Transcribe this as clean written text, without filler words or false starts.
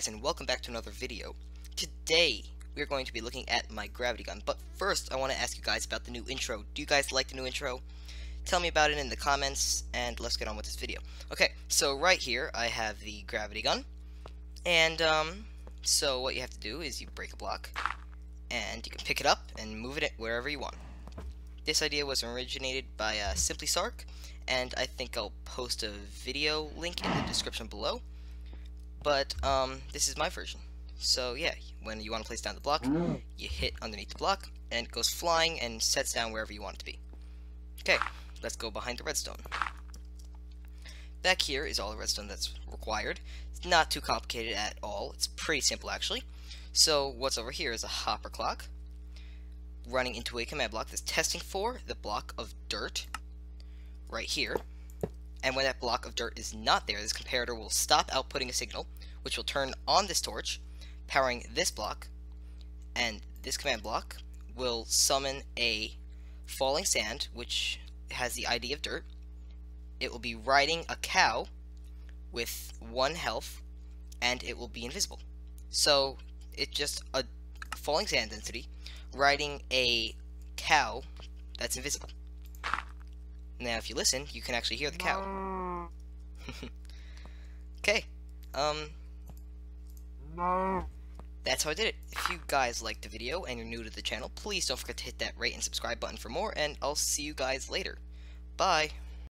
guys, and welcome back to another video. Today we're going to be looking at my gravity gun, but first I want to ask you guys about the new intro. Do you guys like the new intro? Tell me about it in the comments, and let's get on with this video. Okay, so right here I have the gravity gun, and so what you have to do is you break a block, and you can pick it up and move it wherever you want. This idea was originated by Simply Sark, and I think I'll post a video link in the description below. But this is my version. So yeah, when you want to place down the block, you hit underneath the block, and it goes flying and sets down wherever you want it to be. Okay, let's go behind the redstone. Back here is all the redstone that's required. It's not too complicated at all. It's pretty simple, actually. So what's over here is a hopper clock running into a command block that's testing for the block of dirt right here, and when that block of dirt is not there, this comparator will stop outputting a signal, which will turn on this torch, powering this block, and this command block will summon a falling sand, which has the ID of dirt. It will be riding a cow with 1 health, and it will be invisible. So it's just a falling sand density riding a cow that's invisible. Now if you listen, you can actually hear the cow. Okay, that's how I did it. If you guys liked the video and you're new to the channel, please don't forget to hit that rate and subscribe button for more, and I'll see you guys later. Bye!